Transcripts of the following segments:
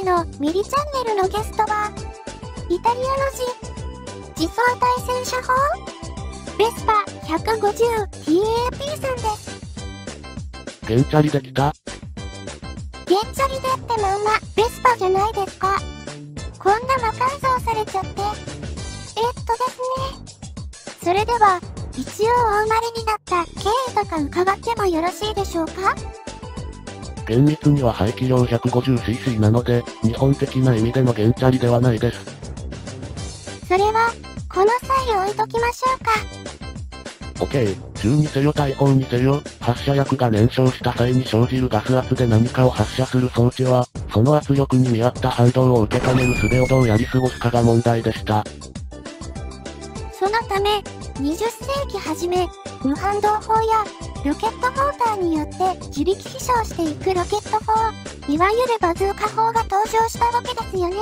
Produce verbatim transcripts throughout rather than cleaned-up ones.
回のミリチャンネルのゲストは、イタリアの自走対戦車砲ベスパ ひゃくごじゅうティーエーピー さんです。ゲンチャリで来た。ゲンチャリでってまんまベスパじゃないですか。こんな魔改造されちゃって。えっとですね、それでは一応お生まれになった経緯とか伺ってもよろしいでしょうか。厳密には排気量 ひゃくごじゅうシーシー なので、日本的な意味でのゲンチャリではないです。それはこの際置いときましょうか。オッケー。銃にせよ大砲にせよ、発射薬が燃焼した際に生じるガス圧で何かを発射する装置は、その圧力に見合った反動を受け止める術をどうやり過ごすかが問題でした。そのためにじゅっせいき初め、無反動砲やロケットモーターによって自力飛翔していくロケット砲、いわゆるバズーカ砲が登場したわけですよね。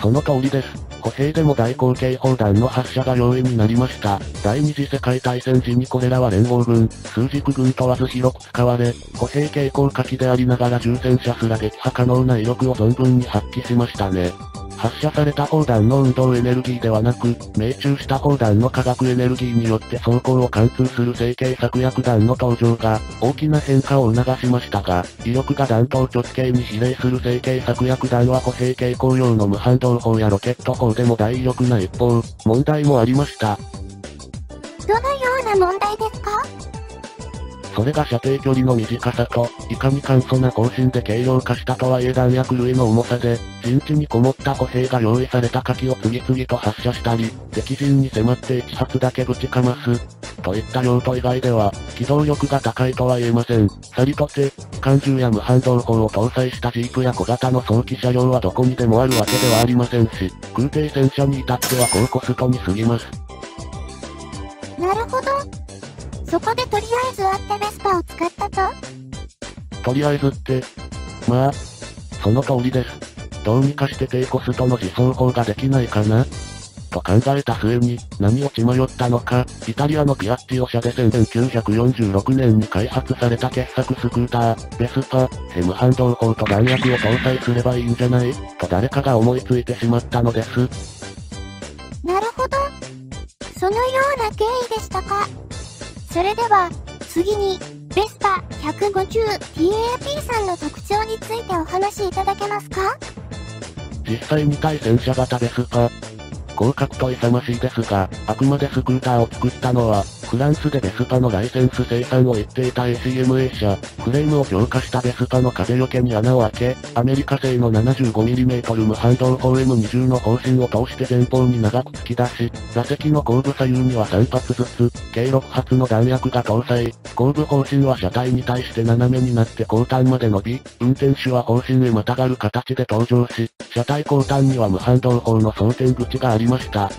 その通りです。歩兵でも大口径砲弾の発射が容易になりました。第二次世界大戦時にこれらは連合軍、枢軸軍問わず広く使われ、歩兵携行火器でありながら重戦車すら撃破可能な威力を存分に発揮しましたね。発射された砲弾の運動エネルギーではなく、命中した砲弾の化学エネルギーによって装甲を貫通する成形策薬弾の登場が大きな変化を促しましたが、威力が弾頭直径に比例する成形策薬弾は歩兵携行用の無反動砲やロケット砲でも大威力な一方、問題もありました。どのような問題ですか？それが射程距離の短さと、いかに簡素な方針で軽量化したとはいえ弾薬類の重さで、陣地にこもった歩兵が用意された火器を次々と発射したり、敵陣に迫って一発だけぶちかます、といった用途以外では、機動力が高いとは言えません。さりとて、機関銃や無反動砲を搭載したジープや小型の装備車両はどこにでもあるわけではありませんし、空挺戦車に至っては高コストに過ぎます。なるほど。そこでとりあえず割ってベスパを使ったと。とりあえずって、まあ、その通りです。どうにかして低コストの自走砲ができないかなと考えた末に、何を血迷ったのか、イタリアのピアッティオ社でせんきゅうひゃくよんじゅうろくねんに開発された傑作スクーター、ベスパ、へ無反動砲と弾薬を搭載すればいいんじゃないと誰かが思いついてしまったのです。なるほど。そのような経緯でしたか。それでは、次に、ベスパ ひゃくごじゅうティーエーピー さんの特徴についてお話しいただけますか？実際に対戦車型ベスパ。広角と勇ましいですが、あくまでスクーターを作ったのは、フランスでベスパのライセンス生産を言っていた エーシーエムエー 社。フレームを強化したベスパの風よけに穴を開け、アメリカ製の ななじゅうごミリ 無反動砲 エムにじゅう の砲身を通して前方に長く突き出し、座席の後部左右にはさんぱつずつ、計ろっぱつの弾薬が搭載。後部砲身は車体に対して斜めになって後端まで伸び、運転手は砲身へまたがる形で登場し、車体後端には無反動砲の装填口がありました。さっ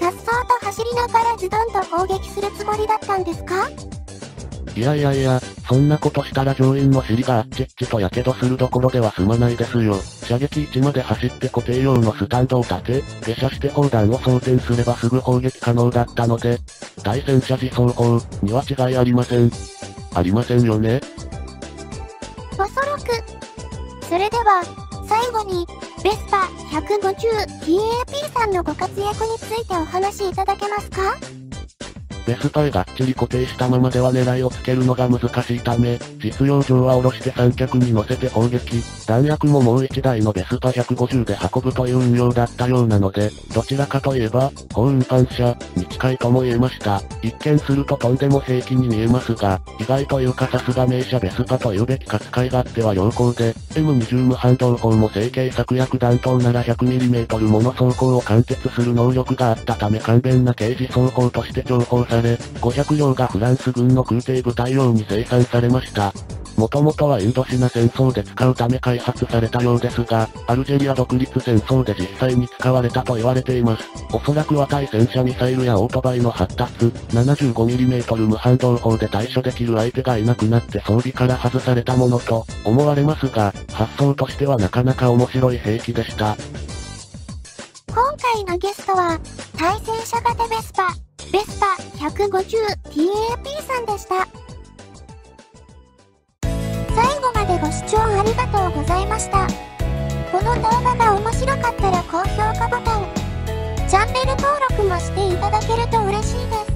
そうと走りながらズドンと砲撃するつもりだったんですか？いやいやいや、そんなことしたら乗員の尻があっちっちと火傷するどころでは済まないですよ。射撃位置まで走って固定用のスタンドを立て、下車して砲弾を装填すればすぐ砲撃可能だったので、対戦車自走砲には違いありません。ありませんよね。おそらく。それでは、最後に、ベスパ ひゃくごじゅうティーエーピー さんのご活躍についてお話しいただけますか？ベスパへがっちり固定したままでは狙いをつけるのが難しいため、実用上は下ろして三脚に乗せて砲撃、弾薬ももういちだいのベスパひゃくごじゅうで運ぶという運用だったようなので、どちらかといえば、砲運搬車に近いとも言えました。一見するととんでも兵器に見えますが、意外というかさすが名車ベスパというべきか使い勝手は良好で、エムにじゅう 無反動砲も成形策薬弾頭なら ひゃくミリ もの装甲を貫徹する能力があったため簡便な軽自走砲として重宝され、ごひゃくりょうがフランス軍の空挺部隊用に生産されました。もともとはインドシナ戦争で使うため開発されたようですが、アルジェリア独立戦争で実際に使われたと言われています。おそらくは対戦車ミサイルやオートバイの発達、ななじゅうごミリ 無反動砲で対処できる相手がいなくなって装備から外されたものと思われますが、発想としてはなかなか面白い兵器でした。今回のゲストは、対戦車型ベスパ、ベスパ ひゃくごじゅうティーエーピー さんでした。最後までご視聴ありがとうございました。この動画が面白かったら高評価ボタン、チャンネル登録もしていただけると嬉しいです。